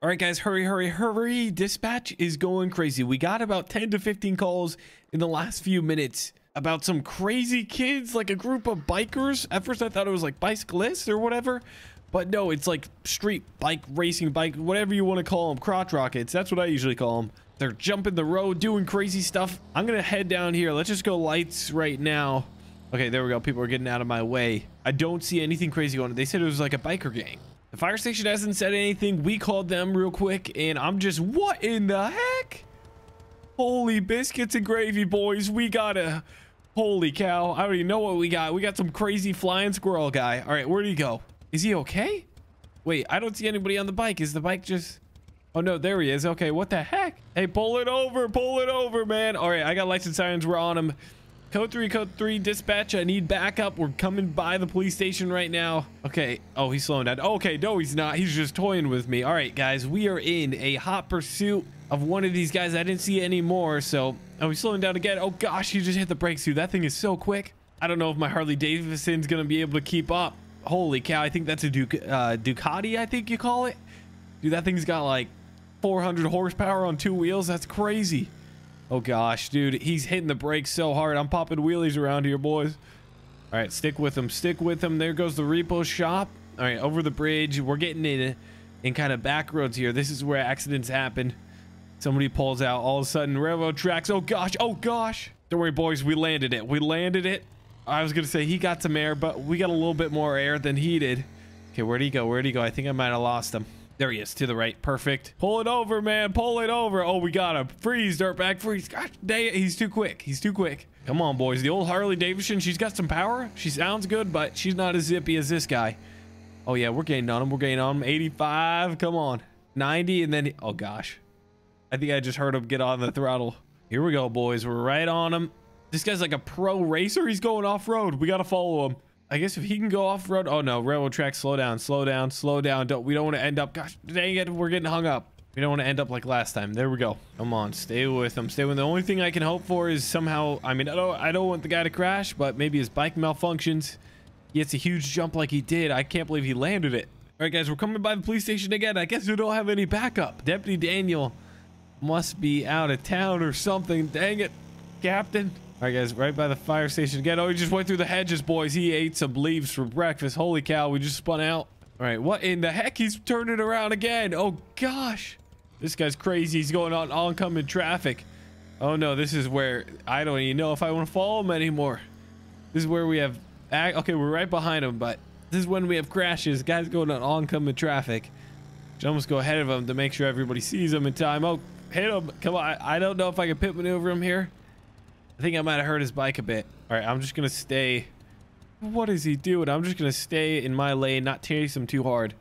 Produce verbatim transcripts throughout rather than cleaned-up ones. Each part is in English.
All right, guys, hurry, hurry, hurry. Dispatch is going crazy. We got about ten to fifteen calls in the last few minutes about some crazy kids, like a group of bikers. At first, I thought it was like bicyclists or whatever, but no, it's like street bike, racing bike, whatever you want to call them. Crotch rockets. That's what I usually call them. They're jumping the road, doing crazy stuff. I'm going to head down here. Let's just go lights right now. Okay, there we go. People are getting out of my way. I don't see anything crazy going on. They said it was like a biker gang. The fire station hasn't said anything. We called them real quick, and I'm just, what in the heck? Holy biscuits and gravy, boys. We got a, holy cow. I don't even know what we got. We got some crazy flying squirrel guy. All right, where did he go? Is he okay? Wait, I don't see anybody on the bike. Is the bike just, oh no, there he is. Okay, what the heck? Hey, pull it over, pull it over, man. All right, I got lights and sirens. We're on him. Code three, code three, dispatch. I need backup. We're coming by the police station right now. Okay. Oh, he's slowing down. Okay. No, he's not. He's just toying with me. All right, guys, we are in a hot pursuit of one of these guys. I didn't see any more. So, oh, he's slowing down again. Oh gosh, he just hit the brakes, dude. That thing is so quick. I don't know if my Harley Davidson's going to be able to keep up. Holy cow. I think that's a Duc uh, Ducati, I think you call it. Dude, that thing's got like four hundred horsepower on two wheels. That's crazy. Oh gosh, dude, he's hitting the brakes so hard. I'm popping wheelies around here, boys. All right, stick with him, stick with him. There goes the repo shop. All right, over the bridge. We're getting in in kind of back roads here. This is where accidents happen. Somebody pulls out all of a sudden. Railroad tracks. Oh gosh, oh gosh. Don't worry, boys, we landed it. We landed it. I was gonna say he got some air, but we got a little bit more air than he did. Okay, where'd he go? Where'd he go? I think I might have lost him. There he is, to the right. Perfect. Pull it over, man. Pull it over. Oh, we got him. Freeze, dirtbag. Freeze. Gosh dang it. He's too quick. He's too quick. Come on, boys. The old Harley Davidson, she's got some power. She sounds good, but she's not as zippy as this guy. Oh, yeah. We're gaining on him. We're gaining on him. eighty-five. Come on. ninety. And then, oh, gosh. I think I just heard him get on the throttle. Here we go, boys. We're right on him. This guy's like a pro racer. He's going off-road. We got to follow him. I guess if he can go off road. Oh no, railroad track. Slow down, slow down, slow down. Don't, we don't want to end up. Gosh dang it, we're getting hung up. We don't want to end up like last time. There we go. Come on, stay with him. Stay with him. The only thing I can hope for is somehow. I mean, I don't. I don't want the guy to crash, but maybe his bike malfunctions. He gets a huge jump like he did. I can't believe he landed it. All right, guys, we're coming by the police station again. I guess we don't have any backup. Deputy Daniel must be out of town or something. Dang it, Captain. All right, guys, right by the fire station again. Oh, he just went through the hedges, boys. He ate some leaves for breakfast. Holy cow, we just spun out. All right, what in the heck? He's turning around again. Oh, gosh. This guy's crazy. He's going on oncoming traffic. Oh, no, this is where I don't even know if I want to follow him anymore. This is where we have... Okay, we're right behind him, but this is when we have crashes. Guy's going on oncoming traffic. Should almost go ahead of him to make sure everybody sees him in time. Oh, hit him. Come on. I don't know if I can pit maneuver him here. I think I might have hurt his bike a bit. All right, I'm just going to stay. What is he doing? I'm just going to stay in my lane, not chase him too hard.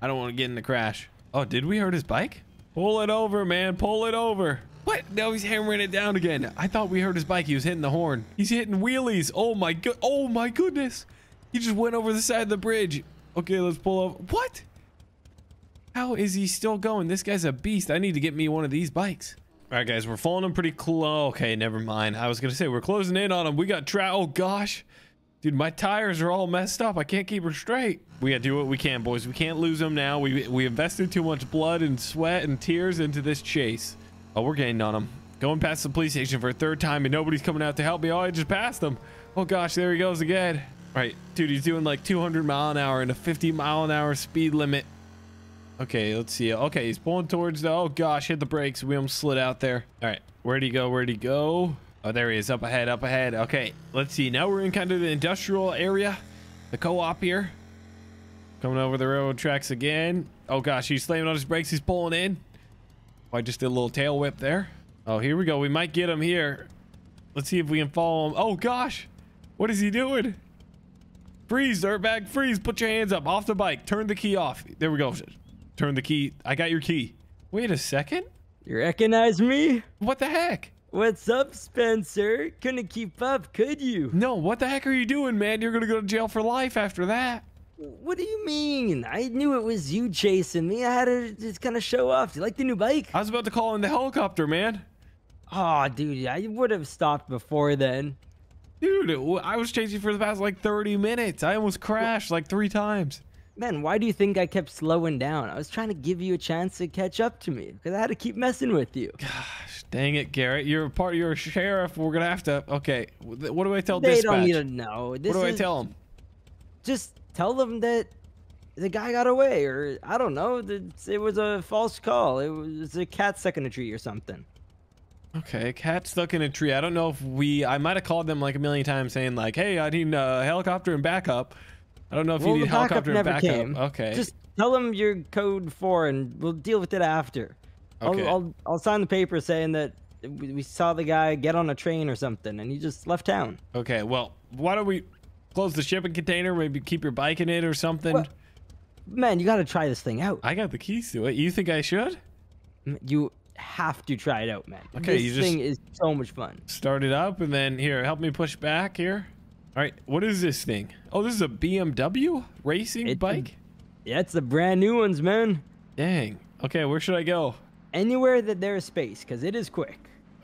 I don't want to get in the crash. Oh, did we hurt his bike? Pull it over, man. Pull it over. What? No, he's hammering it down again. I thought we hurt his bike. He was hitting the horn. He's hitting wheelies. Oh, my god. Oh, my goodness. He just went over the side of the bridge. Okay, let's pull over. What? How is he still going? This guy's a beast. I need to get me one of these bikes. All right, guys, we're following him pretty close. Okay, never mind. I was going to say, we're closing in on him. We got tra- Oh, gosh. Dude, my tires are all messed up. I can't keep her straight. We got to do what we can, boys. We can't lose him now. We we invested too much blood and sweat and tears into this chase. Oh, we're gaining on him. Going past the police station for a third time, and nobody's coming out to help me. Oh, I just passed him. Oh, gosh, there he goes again. All right, dude, he's doing like two hundred mile an hour and a fifty mile an hour speed limit. Okay, let's see. Okay, he's pulling towards the... Oh, gosh, hit the brakes. We almost slid out there. All right, where'd he go? Where'd he go? Oh, there he is. Up ahead, up ahead. Okay, let's see. Now we're in kind of the industrial area, the co-op here. Coming over the railroad tracks again. Oh, gosh, he's slamming on his brakes. He's pulling in. Oh, I just did a little tail whip there. Oh, here we go. We might get him here. Let's see if we can follow him. Oh, gosh. What is he doing? Freeze, dirtbag. Freeze. Put your hands up. Off the bike. Turn the key off. There we go. Turn the key. I got your key. Wait a second. You recognize me? What the heck? What's up, Spencer? Couldn't keep up, could you? No, what the heck are you doing, man? You're going to go to jail for life after that. What do you mean? I knew it was you chasing me. I had to just kind of show off. Do you like the new bike? I was about to call in the helicopter, man. Aw, oh, dude, I would have stopped before then. Dude, I was chasing for the past like thirty minutes. I almost crashed like three times. man, why do you think I kept slowing down? I was trying to give you a chance to catch up to me because I had to keep messing with you. Gosh, dang it, Garrett. You're a part, you're a sheriff. We're going to have to, okay. What do I tell dispatch? They don't need to know. This what do is, I tell them? Just tell them that the guy got away, or I don't know. It was a false call. It was a cat stuck in a tree or something. Okay, cat stuck in a tree. I don't know if we... I might have called them like a million times saying like, hey, I need a helicopter and backup. I don't know if well, you need helicopter and backup. Came. Okay. Just tell them you're code four and we'll deal with it after. Okay. I'll, I'll, I'll sign the paper saying that we saw the guy get on a train or something and he just left town. Okay, well, why don't we close the shipping container? Maybe keep your bike in it or something? Well, man, you got to try this thing out. I got the keys to it. You think I should? You... have to try it out, man. Okay, this you just thing is so much fun. Start it up and then here, help me push back here. All right, what is this thing? Oh, this is a B M W racing it's bike. A, yeah, it's the brand new ones, man. Dang. Okay, where should I go? Anywhere that there is space, because it is quick.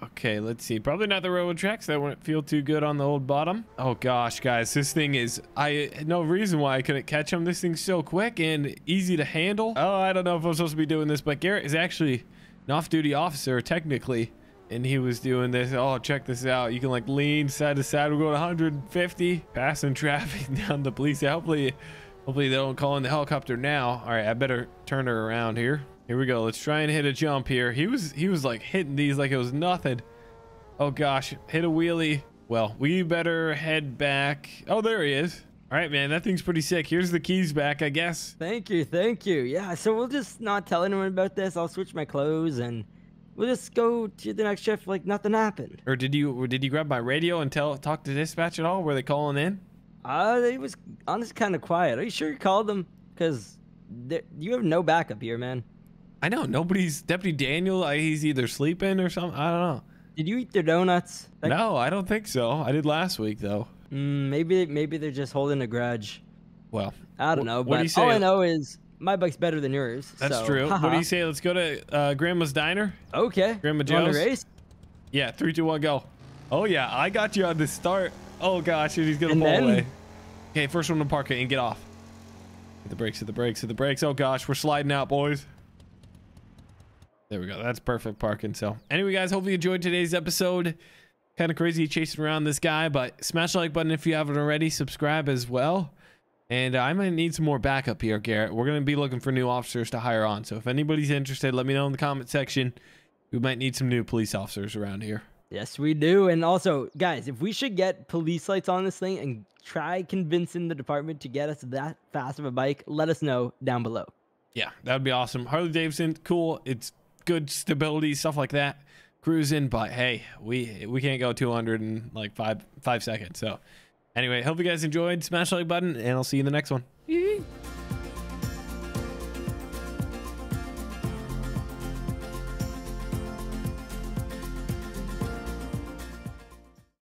Okay, let's see. Probably not the railroad tracks. That wouldn't feel too good on the old bottom. Oh gosh, guys, this thing is, I no reason why I couldn't catch him. This thing's so quick and easy to handle. Oh, I don't know if I'm supposed to be doing this, but Garrett is actually an off-duty officer technically, and he was doing this. Oh, check this out. You can like lean side to side. We're going one hundred fifty, passing traffic down the police. Hopefully, hopefully they don't call in the helicopter now. All right, I better turn her around here. Here we go. Let's try and hit a jump here. He was he was like hitting these like it was nothing. Oh gosh, hit a wheelie. Well, we better head back. Oh, there he is. All right, man, that thing's pretty sick. Here's the keys back, I guess. Thank you, thank you. Yeah, so we'll just not tell anyone about this. I'll switch my clothes, and we'll just go to the next shift like nothing happened. Or did you or did you grab my radio and tell talk to dispatch at all? Were they calling in? Uh, it was honestly kind of quiet. Are you sure you called them? Because you have no backup here, man. I know, nobody's... Deputy Daniel, he's either sleeping or something. I don't know. Did you eat their donuts? That no, I don't think so. I did last week, though. Mm, maybe maybe they're just holding a grudge. Well, I don't know, but do all I know is my bike's better than yours. That's so, true. Haha. What do you say? Let's go to uh, Grandma's Diner. Okay. Grandma Joe's. Race? Yeah, three, two, one, go. Oh yeah, I got you on the start. Oh gosh, he's gonna and pull then... away. Okay, first one to park it and get off. Hit the brakes, hit the brakes, hit the brakes. Oh gosh, we're sliding out, boys. There we go. That's perfect parking. So anyway, guys, hopefully you enjoyed today's episode. Kind of crazy chasing around this guy, but smash the like button if you haven't already. Subscribe as well. And uh, I might need some more backup here, Garrett. We're going to be looking for new officers to hire on. So if anybody's interested, let me know in the comment section. We might need some new police officers around here. Yes, we do. And also, guys, if we should get police lights on this thing and try convincing the department to get us that fast of a bike, let us know down below. Yeah, that would be awesome. Harley Davidson, cool. It's good stability, stuff like that. Cruising, but hey, we we can't go two hundred in like five five seconds. So anyway, hope you guys enjoyed. Smash the like button, and I'll see you in the next one.